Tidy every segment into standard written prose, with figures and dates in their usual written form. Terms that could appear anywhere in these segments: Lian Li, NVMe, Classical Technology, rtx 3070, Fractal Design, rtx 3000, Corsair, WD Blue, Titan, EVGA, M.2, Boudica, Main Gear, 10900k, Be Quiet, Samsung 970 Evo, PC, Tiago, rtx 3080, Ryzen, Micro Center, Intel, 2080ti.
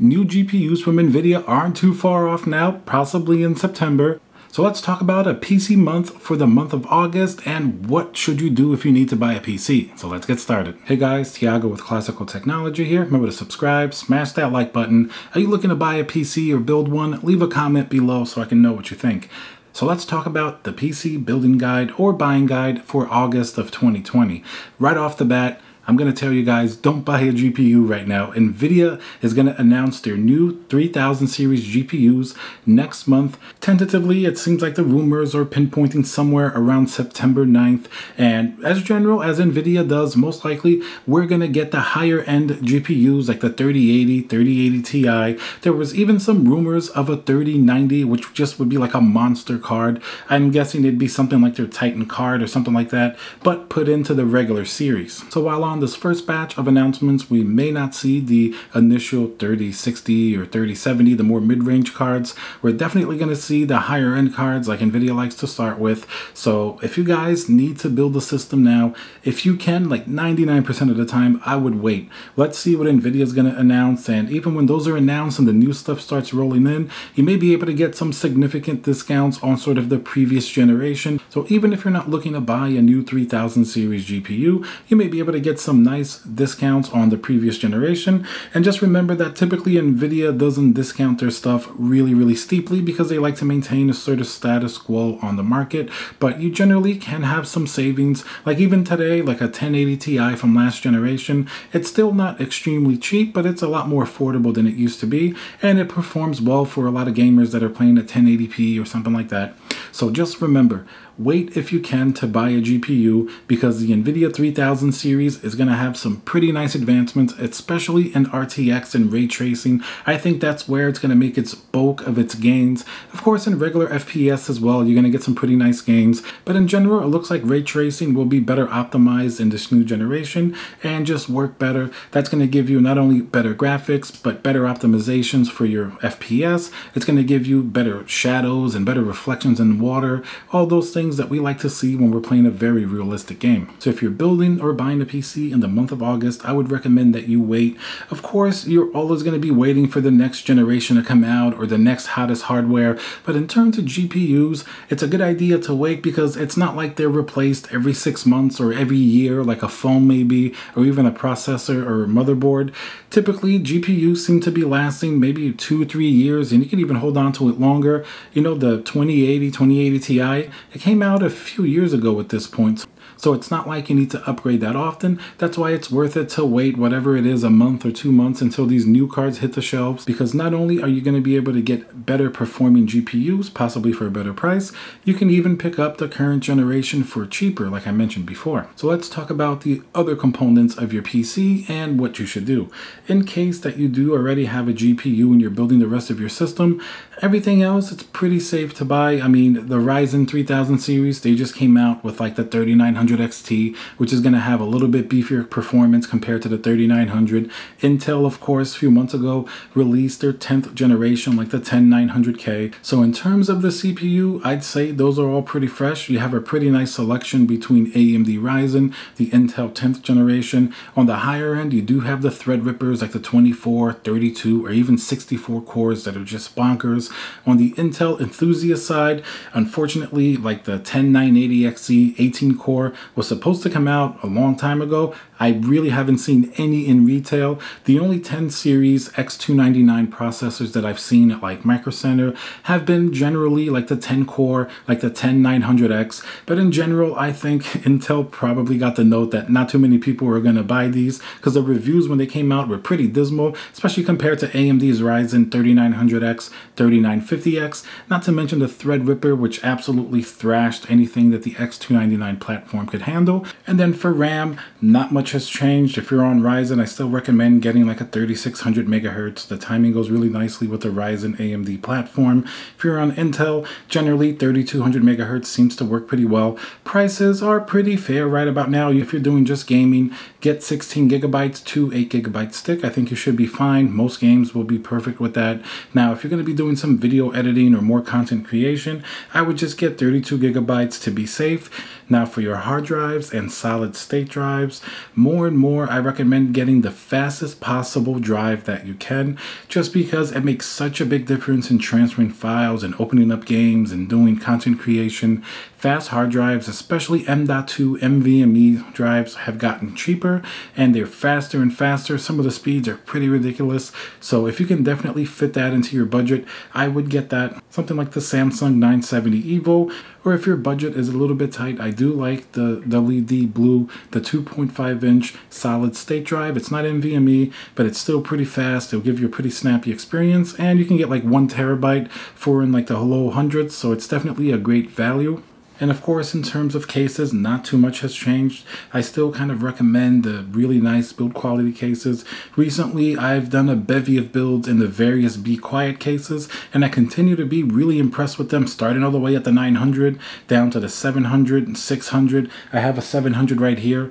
New GPUs from NVIDIA aren't too far off now, possibly in September. So let's talk about a PC month for the month of August and what should you do if you need to buy a PC. So let's get started. Hey guys, Tiago with Classical Technology here. Remember to subscribe, smash that like button. Are you looking to buy a PC or build one? Leave a comment below so I can know what you think. So let's talk about the PC building guide or buying guide for August of 2020. Right off the bat, I'm going to tell you guys, don't buy a GPU right now. NVIDIA is going to announce their new 3000 series GPUs next month. Tentatively, it seems like the rumors are pinpointing somewhere around September 9th. And as general as NVIDIA does, most likely, we're going to get the higher end GPUs like the 3080, 3080 Ti. There was even some rumors of a 3090, which just would be like a monster card. I'm guessing it'd be something like their Titan card or something like that, but put into the regular series. So while on this first batch of announcements, we may not see the initial 3060 or 3070, the more mid-range cards. We're definitely going to see the higher end cards like NVIDIA likes to start with. So if you guys need to build a system now, if you can, like 99% of the time, I would wait. Let's see what NVIDIA is going to announce. And even when those are announced and the new stuff starts rolling in, you may be able to get some significant discounts on sort of the previous generation. So even if you're not looking to buy a new 3000 series GPU, you may be able to get some nice discounts on the previous generation. And just remember that typically NVIDIA doesn't discount their stuff really steeply because they like to maintain a sort of status quo on the market, but you generally can have some savings. Like even today, like a 1080 Ti from last generation, it's still not extremely cheap, but it's a lot more affordable than it used to be, and it performs well for a lot of gamers that are playing at 1080p or something like that. So just remember, wait if you can to buy a GPU because the NVIDIA 3000 series is going to have some pretty nice advancements, especially in RTX and ray tracing. I think that's where it's going to make its bulk of its gains. Of course, in regular FPS as well, you're going to get some pretty nice gains. But in general, it looks like ray tracing will be better optimized in this new generation and just work better. That's going to give you not only better graphics, but better optimizations for your FPS. It's going to give you better shadows and better reflections in water, all those things that we like to see when we're playing a very realistic game. So if you're building or buying a PC in the month of August, I would recommend that you wait. Of course, you're always going to be waiting for the next generation to come out or the next hottest hardware. But in terms of GPUs, it's a good idea to wait because it's not like they're replaced every 6 months or every year, like a phone maybe, or even a processor or a motherboard. Typically, GPUs seem to be lasting maybe 2 or 3 years, and you can even hold on to it longer. You know, the 2080 Ti, it came out a few years ago at this point. So it's not like you need to upgrade that often. That's why it's worth it to wait whatever it is, a month or 2 months, until these new cards hit the shelves, because not only are you going to be able to get better performing GPUs, possibly for a better price, you can even pick up the current generation for cheaper, like I mentioned before. So let's talk about the other components of your PC and what you should do. In case that you do already have a GPU and you're building the rest of your system, everything else, it's pretty safe to buy. I mean, the Ryzen 3000 series, they just came out with like the 3900 XT, which is going to have a little bit beefier performance compared to the 3900. Intel, of course, a few months ago released their 10th generation, like the 10900K. So in terms of the CPU, I'd say those are all pretty fresh. You have a pretty nice selection between AMD Ryzen, the Intel 10th generation. On the higher end, you do have the Threadrippers, like the 24, 32, or even 64 cores that are just bonkers. On the Intel enthusiast side, unfortunately, like the 10980XE 18 core was supposed to come out a long time ago. I really haven't seen any in retail. The only 10 series X299 processors that I've seen at like Micro Center have been generally like the 10 core, like the 10900X. But in general, I think Intel probably got the note that not too many people were going to buy these because the reviews when they came out were pretty dismal, especially compared to AMD's Ryzen 3900X, 3950X, not to mention the Threadripper, which absolutely thrashed anything that the X299 platform could handle. And then for RAM, not much has changed. If you're on Ryzen, I still recommend getting like a 3600 megahertz. The timing goes really nicely with the Ryzen AMD platform. If you're on Intel, generally 3200 megahertz seems to work pretty well. Prices are pretty fair right about now. If you're doing just gaming, get 16 gigabytes to 8 gigabyte stick. I think you should be fine. Most games will be perfect with that. Now, if you're going to be doing some video editing or more content creation, I would just get 32 gigabytes to be safe. Now, for your hard hard drives and solid state drives. More and more, I recommend getting the fastest possible drive that you can, just because it makes such a big difference in transferring files and opening up games and doing content creation. Fast hard drives, especially M.2 NVMe drives, have gotten cheaper and they're faster and faster. Some of the speeds are pretty ridiculous. So if you can definitely fit that into your budget, I would get that. Something like the Samsung 970 Evo, or if your budget is a little bit tight, I do like the WD Blue, the 2.5-inch solid state drive. It's not NVMe, but it's still pretty fast. It'll give you a pretty snappy experience, and you can get like 1 terabyte for in like the low hundreds, so it's definitely a great value. And of course, in terms of cases, not too much has changed. I still kind of recommend the really nice build quality cases. Recently, I've done a bevy of builds in the various Be Quiet cases, and I continue to be really impressed with them, starting all the way at the 900, down to the 700 and 600. I have a 700 right here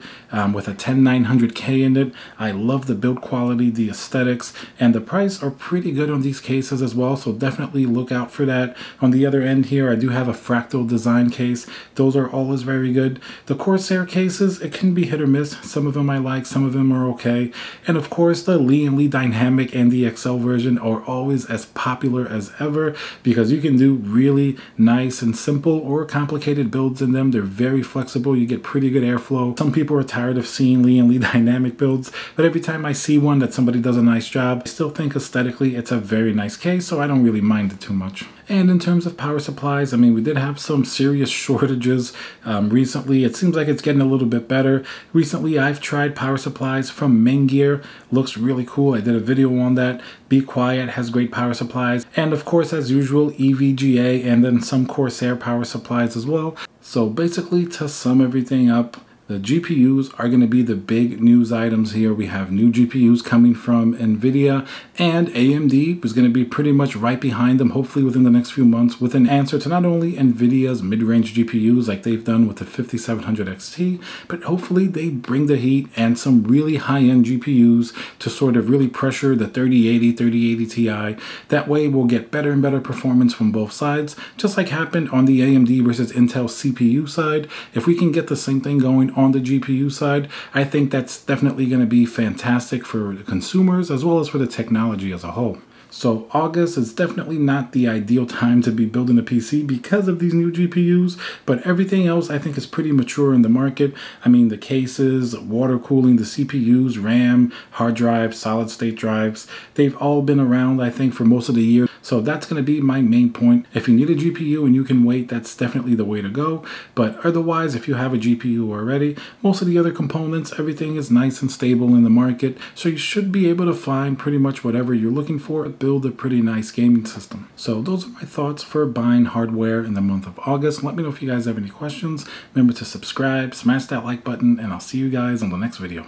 with a 10900K in it. I love the build quality, the aesthetics, and the price are pretty good on these cases as well, so definitely look out for that. On the other end here, I do have a Fractal Design case. Those are always very good. The Corsair cases, it can be hit or miss. Some of them I like, some of them are okay. And of course, the Lian Li Dynamic and the XL version are always as popular as ever, because you can do really nice and simple or complicated builds in them. They're very flexible. You get pretty good airflow. Some people are tired of seeing Lian Li Dynamic builds, but every time I see one that somebody does a nice job, I still think aesthetically it's a very nice case, so I don't really mind it too much. And in terms of power supplies, I mean, we did have some serious shortages recently. It seems like it's getting a little bit better. Recently, I've tried power supplies from Main Gear. Looks really cool. I did a video on that. Be Quiet has great power supplies. And of course, as usual, EVGA and then some Corsair power supplies as well. So basically, to sum everything up, the GPUs are going to be the big news items here. We have new GPUs coming from NVIDIA, and AMD is going to be pretty much right behind them, hopefully within the next few months, with an answer to not only NVIDIA's mid-range GPUs like they've done with the 5700 XT, but hopefully they bring the heat and some really high-end GPUs to sort of really pressure the 3080, 3080 Ti. That way we'll get better and better performance from both sides, just like happened on the AMD versus Intel CPU side. If we can get the same thing going on the GPU side, I think that's definitely going to be fantastic for the consumers as well as for the technology as a whole. So August is definitely not the ideal time to be building a PC because of these new GPUs, but everything else I think is pretty mature in the market. I mean, the cases, water cooling, the CPUs, RAM, hard drives, solid state drives, they've all been around, I think, for most of the year. So that's going to be my main point. If you need a GPU and you can wait, that's definitely the way to go. But otherwise, if you have a GPU already, most of the other components, everything is nice and stable in the market. So you should be able to find pretty much whatever you're looking for. Build a pretty nice gaming system. So those are my thoughts for buying hardware in the month of August. Let me know if you guys have any questions. Remember to subscribe, smash that like button, and I'll see you guys on the next video.